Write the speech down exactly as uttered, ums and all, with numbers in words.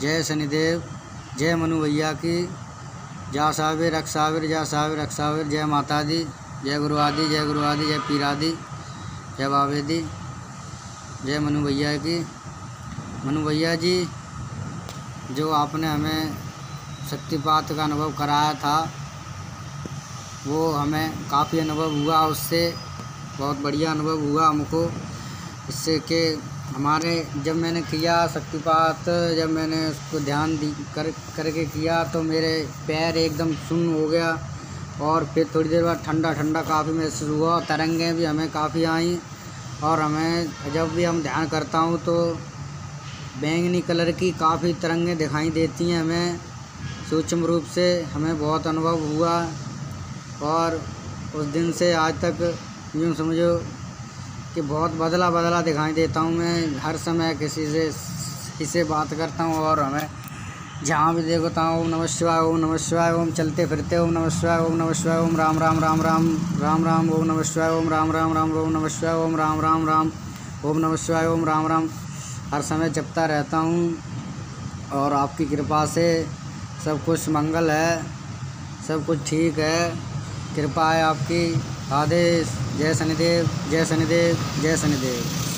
जय शनिदेव, जय मनु भैया की। जा साविर रख साविर, जा साविर रख साविर। जय माता दी, जय गुरु आदि, जय गुरु आदि, जय पीर आदि, जय बाबे दी, जय मनु भैया की। मनु भैया जी, जो आपने हमें शक्तिपात का अनुभव कराया था वो हमें काफ़ी अनुभव हुआ, उससे बहुत बढ़िया अनुभव हुआ हमको। इससे के हमारे जब मैंने किया शक्तिपात, जब मैंने उसको ध्यान दी कर करके किया तो मेरे पैर एकदम सुन्न हो गया और फिर थोड़ी देर बाद ठंडा ठंडा काफ़ी महसूस हुआ। तरंगें भी हमें काफ़ी आईं और हमें जब भी हम ध्यान करता हूँ तो बैंगनी कलर की काफ़ी तरंगें दिखाई देती हैं हमें सूक्ष्म रूप से, हमें बहुत अनुभव हुआ। और उस दिन से आज तक यूँ समझो कि बहुत बदला बदला दिखाई देता हूँ मैं। हर समय किसी से किसी बात करता हूँ और हमें जहाँ भी देखता हूँ ओम नमः शिवाय, ओम नमः शिवाय, ओम चलते फिरते ओम नमः शिवाय, ओम नमः शिवाय, ओम राम राम राम राम राम राम, ओम नमः शिवाय, ओम राम राम राम, ओम नमः शिवाय, ओम राम राम राम, ओम नमः शिवाय, ओम राम राम, हर समय जपता रहता हूँ। और आपकी कृपा से सब कुछ मंगल है, सब कुछ ठीक है, कृपा है आपकी। आदेश, जय शनिदेव, जय शनिदेव, जय शनिदेव।